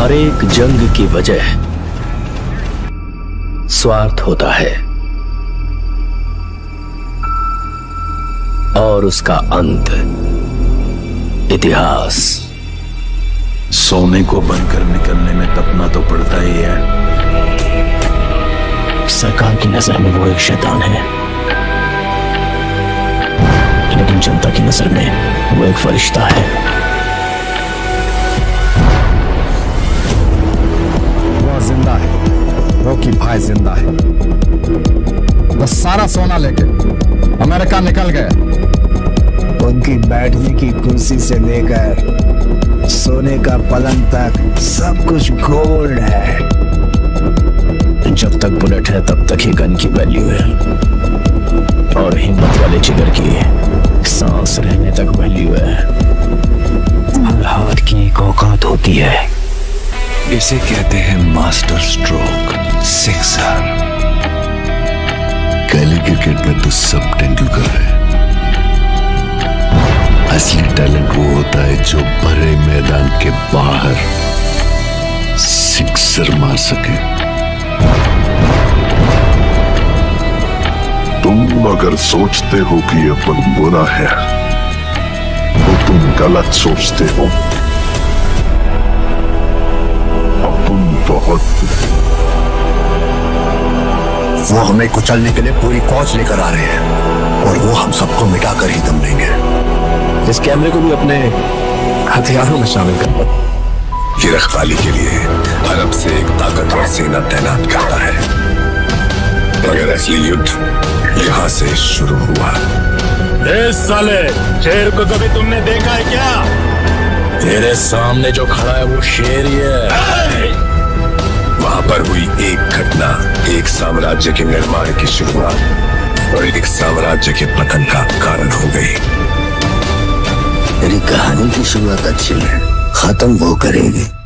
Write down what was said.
हर एक जंग की वजह स्वार्थ होता है और उसका अंत इतिहास। सोने को बनकर निकलने में तपना तो पड़ता ही है। सरकार की नजर में वो एक शैतान है, लेकिन जनता की नजर में वो एक फरिश्ता है। वो जिंदा है, रॉकी भाई जिंदा है। बस सारा सोना लेके अमेरिका निकल गए। उनकी बैठने की कुर्सी से लेकर सोने का पलंग तक सब कुछ गोल्ड है। जब तक बुलेट है तब तक ही गन की वैल्यू है, और हिम्मत वाले जिगर की सांस रहने तक वैल्यू है। हर हाथ की एक औकात होती है। इसे कहते हैं मास्टर स्ट्रोक, सिक्सर। गली क्रिकेट में तो सब तेंदुलकर है। असली टैलेंट वो होता है जो भरे मैदान के बाहर सिक्सर मार सके। तुम अगर सोचते हो कि ये पल बुरा है तो तुम गलत सोचते हो। अब तुम वो हमें कुचलने के लिए पूरी फौज लेकर आ रहे हैं, और वो हम सबको मिटाकर ही दम लेंगे। इस कैमरे को भी अपने हथियारों में शामिल कर दो। गिरफ्तारी के लिए अरब से एक ताकतवर सेना तैनात करता है, मगर असली युद्ध यहाँ से शुरू हुआ। इस साले शेर को कभी तुमने देखा है क्या? तेरे सामने जो खड़ा है वो शेर ही है। वहाँ पर हुई एक घटना एक साम्राज्य के निर्माण की शुरुआत और एक साम्राज्य के पतन का कारण हो गई। तेरी कहानी की शुरुआत अच्छी है, खत्म वो करेंगे।